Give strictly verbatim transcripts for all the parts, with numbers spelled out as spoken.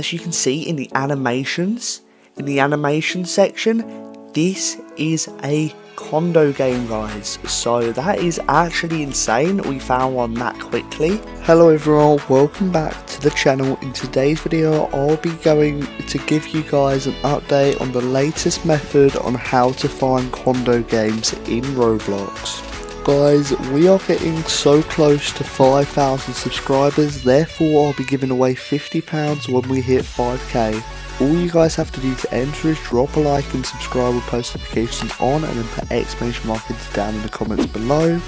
As you can see in the animations, in the animation section, this is a condo game, guys, so that is actually insane. We found one that quickly. Hello everyone, welcome back to the channel. In today's video I'll be going to give you guys an update on the latest method on how to find condo games in Roblox. Guys, we are getting so close to five thousand subscribers, therefore I'll be giving away fifty pounds when we hit five K. All you guys have to do to enter is drop a like and subscribe with post notifications on, and then put exclamation mark into down in the comments below.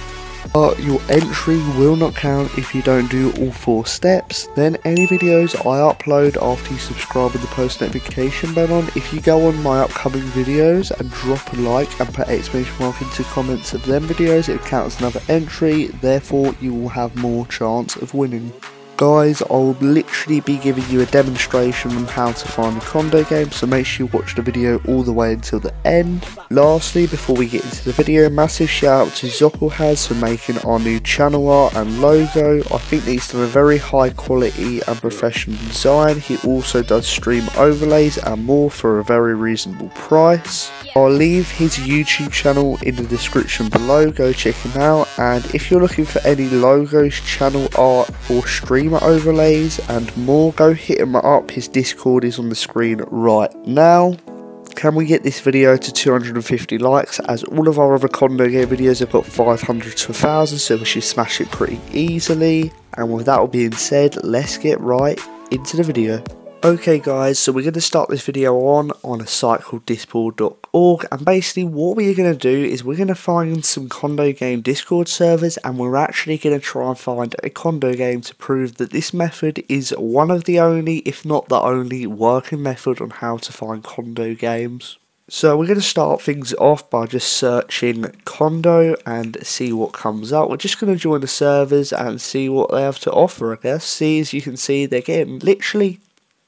But your entry will not count if you don't do all four steps. Then any videos I upload after you subscribe with the post notification bell on, if you go on my upcoming videos and drop a like and put exclamation mark into comments of them videos, it counts another entry, therefore you will have more chance of winning. Guys, I'll literally be giving you a demonstration on how to find a condo game, so make sure you watch the video all the way until the end. Lastly, before we get into the video, massive shout out to Zoclhas for making our new channel art and logo. I think these have a very high quality and professional design. He also does stream overlays and more for a very reasonable price. I'll leave his YouTube channel in the description below, go check him out. And if you're looking for any logos, channel art, or streamer overlays and more, go hit him up. His Discord is on the screen right now. Can we get this video to two hundred fifty likes, as all of our other condo game videos have got five hundred to one thousand, so we should smash it pretty easily. And with that all being said, let's get right into the video. Okay guys, so we're going to start this video on, on a site called disboard dot org, and basically what we're going to do is we're going to find some condo game Discord servers, and we're actually going to try and find a condo game to prove that this method is one of the only, if not the only, working method on how to find condo games. So we're going to start things off by just searching condo and see what comes up. We're just going to join the servers and see what they have to offer, I guess. See, as you can see, they're getting literally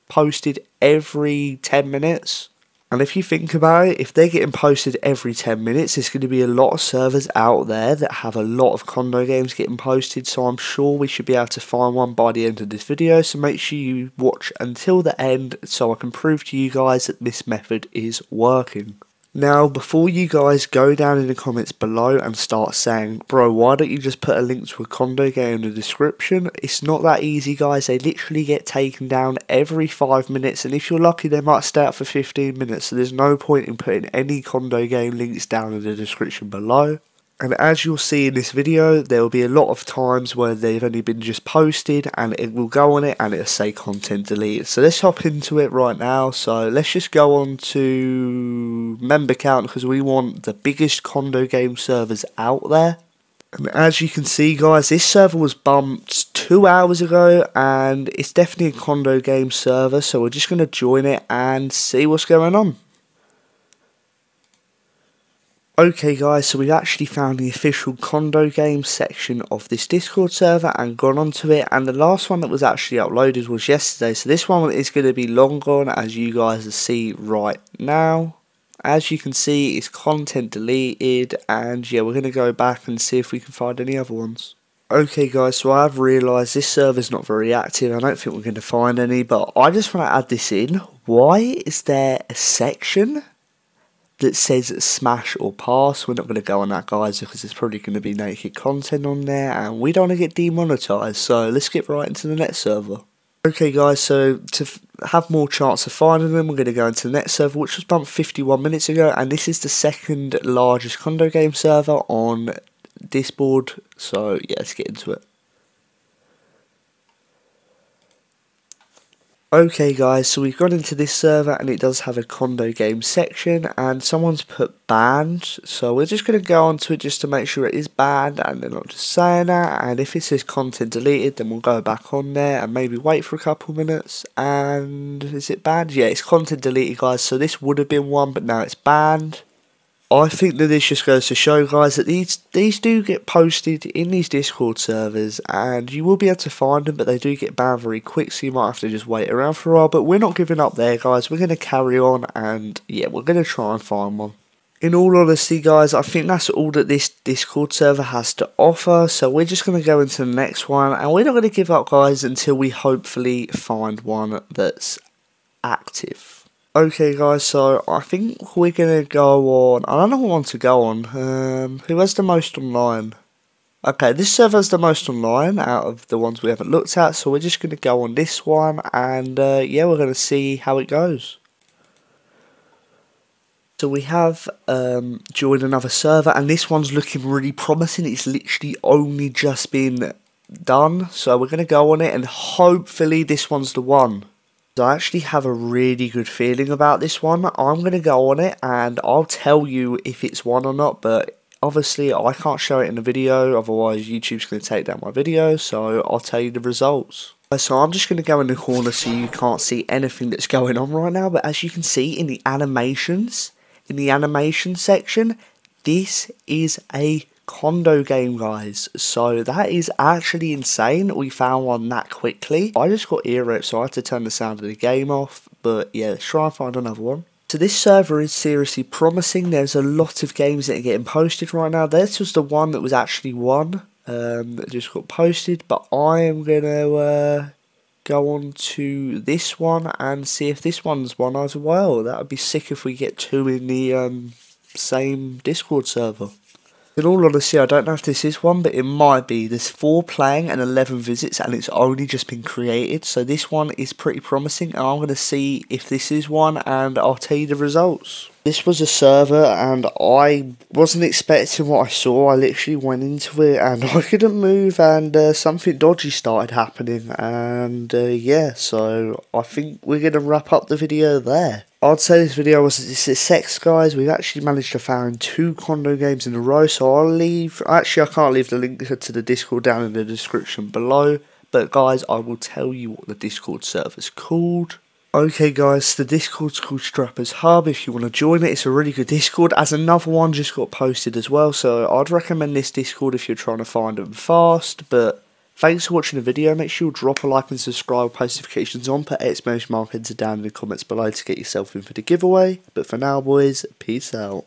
posted every ten minutes, and if you think about it, if they're getting posted every ten minutes, there's going to be a lot of servers out there that have a lot of condo games getting posted, so I'm sure we should be able to find one by the end of this video. So make sure you watch until the end so I can prove to you guys that this method is working. Now, before you guys go down in the comments below and start saying, bro, why don't you just put a link to a condo game in the description? It's not that easy, guys. They literally get taken down every five minutes, and if you're lucky, they might stay up for fifteen minutes, so there's no point in putting any condo game links down in the description below. And as you'll see in this video, there will be a lot of times where they've only been just posted, and it will go on it and it'll say content deleted. So let's hop into it right now. So let's just go on to member count, because we want the biggest condo game servers out there. And as you can see, guys, this server was bumped two hours ago, and it's definitely a condo game server. So we're just going to join it and see what's going on. Okay guys, so we've actually found the official condo game section of this Discord server and gone onto it, and the last one that was actually uploaded was yesterday, so this one is going to be long gone, as you guys see right now. As you can see, it's content deleted, and yeah, we're going to go back and see if we can find any other ones. Okay guys, so I've realised this server's not very active. I don't think we're going to find any, but I just want to add this in. Why is there a section that says smash or pass? We're not going to go on that, guys, because there's probably going to be naked content on there and we don't want to get demonetized, so let's get right into the next server. Okay guys, so to f have more chance of finding them, we're going to go into the next server, which was bumped fifty-one minutes ago, and this is the second largest condo game server on Discord, so yeah, let's get into it. Okay guys, so we've gone into this server and it does have a condo game section, and someone's put banned, so we're just going to go onto it just to make sure it is banned and they're not just saying that. And if it says content deleted, then we'll go back on there and maybe wait for a couple minutes. And is it banned? Yeah, it's content deleted, guys, so this would have been one, but now it's banned. I think that this just goes to show, guys, that these these do get posted in these Discord servers, and you will be able to find them, but they do get banned very quick, so you might have to just wait around for a while. But we're not giving up there, guys. We're going to carry on, and yeah, we're going to try and find one. In all honesty, guys, I think that's all that this Discord server has to offer, so we're just going to go into the next one, and we're not going to give up, guys, until we hopefully find one that's active. Okay guys, so I think we're going to go on, I don't know what I want to go on, um, who has the most online? Okay, this server's the most online out of the ones we haven't looked at, so we're just going to go on this one, and uh, yeah, we're going to see how it goes. So we have um, joined another server, and this one's looking really promising. It's literally only just been done, so we're going to go on it, and hopefully this one's the one. I actually have a really good feeling about this one. I'm going to go on it and I'll tell you if it's one or not, but obviously I can't show it in a video, otherwise YouTube's going to take down my video, so I'll tell you the results. So I'm just going to go in the corner so you can't see anything that's going on right now, but as you can see in the animations, in the animation section, this is a condo game, guys, so that is actually insane. We found one that quickly. I just got ear ripped, so I had to turn the sound of the game off, but yeah, let's try and find another one. So this server is seriously promising. There's a lot of games that are getting posted right now. This was the one that was actually won, um, that just got posted, but I am gonna uh, go on to this one and see if this one's won as well. That would be sick if we get two in the um, same Discord server. In all honesty, I don't know if this is one, but it might be. There's four playing and eleven visits, and it's only just been created. So this one is pretty promising, and I'm going to see if this is one, and I'll tell you the results. This was a server, and I wasn't expecting what I saw. I literally went into it, and I couldn't move, and uh, something dodgy started happening. And uh, yeah, so I think we're going to wrap up the video there. I'd say this video was a success, guys. We've actually managed to find two condo games in a row, so I'll leave, actually I can't leave the link to the Discord down in the description below, but guys, I will tell you what the Discord server's called. Okay guys, the Discord's called Strappers Hub. If you want to join it, it's a really good Discord, as another one just got posted as well, so I'd recommend this Discord if you're trying to find them fast, but thanks for watching the video. Make sure you drop a like and subscribe with post notifications on. Put exclamation mark heads down in the comments below to get yourself in for the giveaway. But for now, boys, peace out.